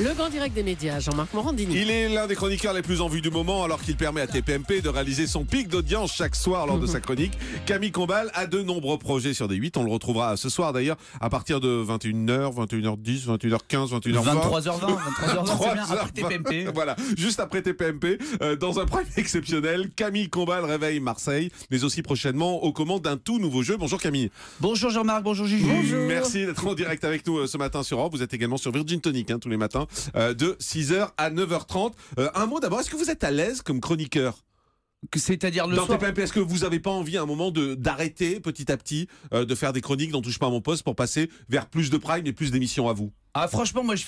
Le grand direct des médias, Jean-Marc Morandini. Il est l'un des chroniqueurs les plus en vue du moment, alors qu'il permet à TPMP de réaliser son pic d'audience chaque soir lors de sa chronique. Camille Combal a de nombreux projets sur D8. On le retrouvera ce soir d'ailleurs à partir de 21h, 21h10, 21h15, 21h20. 23h20, 23h20, après TPMP. Voilà, juste après TPMP, dans un prime exceptionnel, Camille Combal réveille Marseille, mais aussi prochainement aux commandes d'un tout nouveau jeu. Bonjour Camille. Bonjour Jean-Marc, bonjour Juju. Merci d'être en direct avec nous ce matin sur Europe. Vous êtes également sur Virgin Tonic tous les matins. De 6h à 9h30. Un mot d'abord, est-ce que vous êtes à l'aise comme chroniqueur? C'est-à-dire le soir. Est-ce que vous n'avez pas envie à un moment d'arrêter petit à petit de faire des chroniques dans Touche pas mon poste pour passer vers plus de prime et plus d'émissions à vous? Ah, franchement, moi je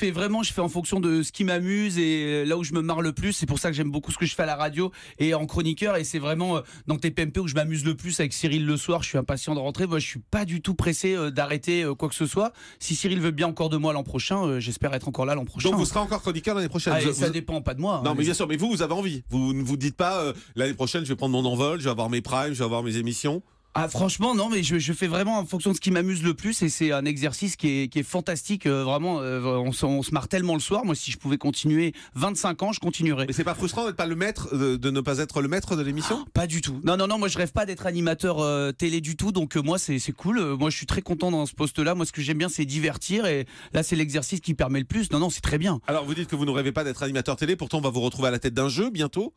fais en fonction de ce qui m'amuse et là où je me marre le plus. C'est pour ça que j'aime beaucoup ce que je fais à la radio et en chroniqueur, et c'est vraiment dans TPMP où je m'amuse le plus. Avec Cyril le soir, je suis impatient de rentrer. Moi je suis pas du tout pressé d'arrêter quoi que ce soit. Si Cyril veut bien encore de moi l'an prochain, j'espère être encore là l'an prochain. Donc vous serez encore chroniqueur l'année prochaine? Ça dépend pas de moi. Non mais bien sûr, mais vous avez envie. Vous ne vous dites pas l'année prochaine je vais prendre mon envol, je vais avoir mes primes, je vais avoir mes émissions? Ah franchement non, mais je fais vraiment en fonction de ce qui m'amuse le plus, et c'est un exercice qui est fantastique, vraiment on se marre tellement le soir. Moi si je pouvais continuer 25 ans je continuerais. Mais c'est pas frustrant d'être pas le maître, de ne pas être le maître de l'émission? Pas du tout. Non, moi je rêve pas d'être animateur télé du tout, donc moi c'est cool, moi je suis très content dans ce poste là. Moi ce que j'aime bien c'est divertir, et là c'est l'exercice qui permet le plus. Non, c'est très bien. Alors vous dites que vous ne rêvez pas d'être animateur télé, pourtant on va vous retrouver à la tête d'un jeu bientôt.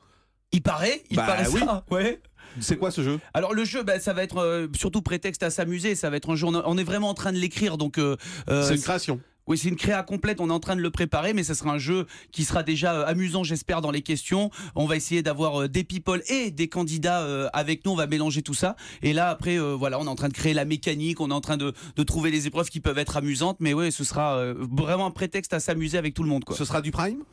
Il paraît ça. Ouais. C'est quoi ce jeu? Alors le jeu, ça va être surtout prétexte à s'amuser. Ça va être un jeu, on est vraiment en train de l'écrire, donc c'est une création. Oui, c'est une créa complète, on est en train de le préparer, mais ça sera un jeu qui sera déjà amusant, j'espère, dans les questions. On va essayer d'avoir des people et des candidats avec nous, on va mélanger tout ça. Et là, après, voilà, on est en train de créer la mécanique, on est en train de trouver des épreuves qui peuvent être amusantes, mais oui, ce sera vraiment un prétexte à s'amuser avec tout le monde, quoi. Ce sera du prime?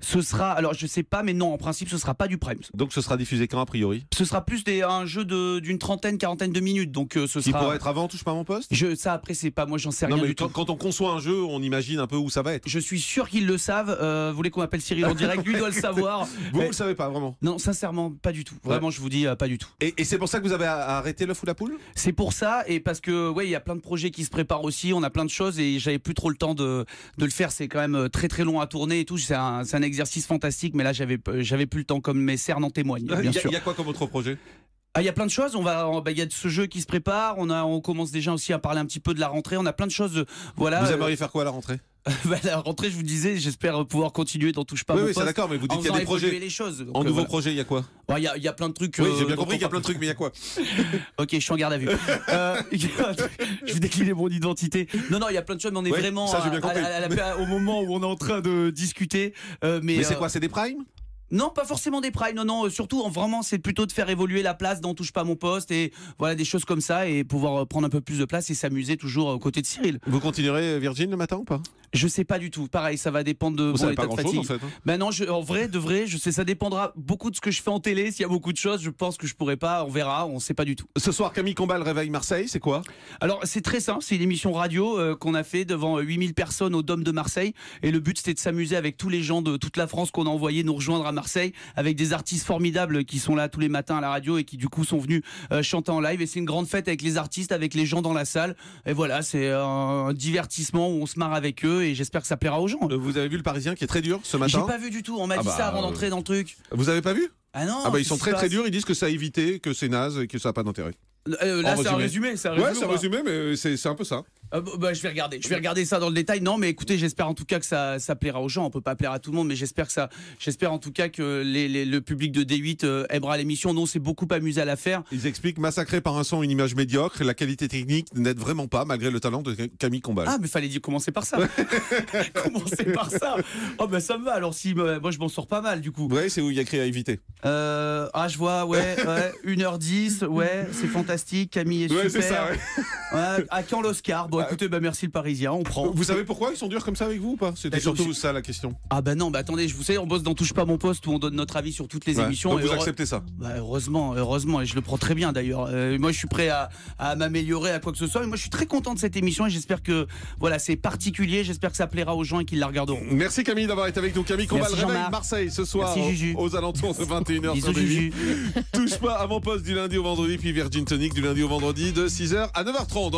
Ce sera, alors je sais pas, mais non, en principe, ce sera pas du prime. Donc ce sera diffusé quand, a priori? Ce sera plus un jeu d'une trentaine, quarantaine de minutes, donc ce sera... Qui pourrait être avant Touche pas mon poste? Ça, après, c'est pas, moi j'en sais rien du tout. Quand on conçoit un jeu, on imagine un peu où ça va être. Je suis sûr qu'ils le savent. Vous voulez qu'on appelle Cyril en direct? Lui doit le savoir. Vous le savez pas vraiment? Non, sincèrement, pas du tout. Vraiment, je vous dis pas du tout. Et c'est pour ça que vous avez arrêté le fou la poule? C'est pour ça, et parce que ouais, il y a plein de projets qui se préparent aussi. On a plein de choses et j'avais plus trop le temps de le faire. C'est quand même très très long à tourner et tout. C'est un exercice fantastique, mais là j'avais plus le temps, comme mes cernes en témoignent. Il y a quoi comme autre projet? Il y a plein de choses. Il y a ce jeu qui se prépare. On commence déjà aussi à parler un petit peu de la rentrée. On a plein de choses. Voilà. Vous aimeriez faire quoi à la rentrée? La rentrée, je vous disais, j'espère pouvoir continuer dans Touche pas mon poste. Oui, c'est d'accord, mais vous dites qu'il y a des projets. En nouveau projet, il y a quoi? Il y a plein de trucs. Oui, j'ai bien compris qu'il y a plein de trucs, mais il y a quoi? Ok, je suis en garde à vue. Je vais décliner mon identité. Non, il y a plein de choses, mais on est vraiment au moment où on est en train de discuter. Mais c'est quoi? C'est des primes? Non, pas forcément des primes, non, surtout vraiment c'est plutôt de faire évoluer la place dans Touche pas mon poste, et voilà, des choses comme ça, et pouvoir prendre un peu plus de place et s'amuser toujours aux côtés de Cyril. Vous continuerez Virgin le matin ou pas? Je sais pas du tout, pareil, ça va dépendre de mon état de fatigue. En fait, hein. Non, en vrai, je sais, ça dépendra beaucoup de ce que je fais en télé. S'il y a beaucoup de choses, je pense que je pourrais pas, on verra, on sait pas du tout. Ce soir, Camille Combal réveille Marseille, c'est quoi? Alors c'est très simple, c'est une émission radio qu'on a fait devant 8000 personnes au Dôme de Marseille, et le but c'était de s'amuser avec tous les gens de toute la France qu'on a envoyés nous rejoindre à Marseille, avec des artistes formidables qui sont là tous les matins à la radio et qui du coup sont venus chanter en live, et c'est une grande fête avec les artistes, avec les gens dans la salle, et voilà, c'est un divertissement où on se marre avec eux, et j'espère que ça plaira aux gens. Vous avez vu le Parisien qui est très dur ce matin? J'ai pas vu du tout, on m'a dit ça avant d'entrer dans le truc. Vous avez pas vu? Ah non. Ils sont très durs, ils disent que ça a évité, que c'est naze et que ça n'a pas d'intérêt. Là c'est un résumé, ouais, c'est un résumé, mais c'est un peu ça. Je vais regarder ça dans le détail. Non, mais écoutez, j'espère en tout cas que ça plaira aux gens. On peut pas plaire à tout le monde, mais j'espère en tout cas que le public de D8 aimera l'émission. Non, c'est beaucoup amusé à la faire. Ils expliquent massacré par un son, une image médiocre, la qualité technique n'aide vraiment pas malgré le talent de Camille Combal. Ah, mais fallait dire commencer par ça. Commencer par ça. Oh ça me va. Alors si moi je m'en sors pas mal du coup. Ouais, c'est où il y a écrit à éviter. Je vois, ouais, 1h10, ouais, c'est fantastique, Camille est super. C'est ça, à quand l'Oscar? Écoutez, merci le Parisien, on prend. Vous savez pourquoi ils sont durs comme ça avec vous ou pas? C'était surtout ça la question. Attendez, vous savez, on bosse dans Touche pas mon poste où on donne notre avis sur toutes les émissions. Donc vous acceptez ça? Heureusement, et je le prends très bien d'ailleurs. Moi je suis prêt à m'améliorer à quoi que ce soit, et moi je suis très content de cette émission, et j'espère que voilà, c'est particulier, j'espère que ça plaira aux gens et qu'ils la regarderont. Merci Camille d'avoir été avec nous. Camille Combal réveille Marseille ce soir aux alentours de 21h sur D8. Touche pas à mon poste du lundi au vendredi, puis Virgin Tonic du lundi au vendredi de 6h à 9h30.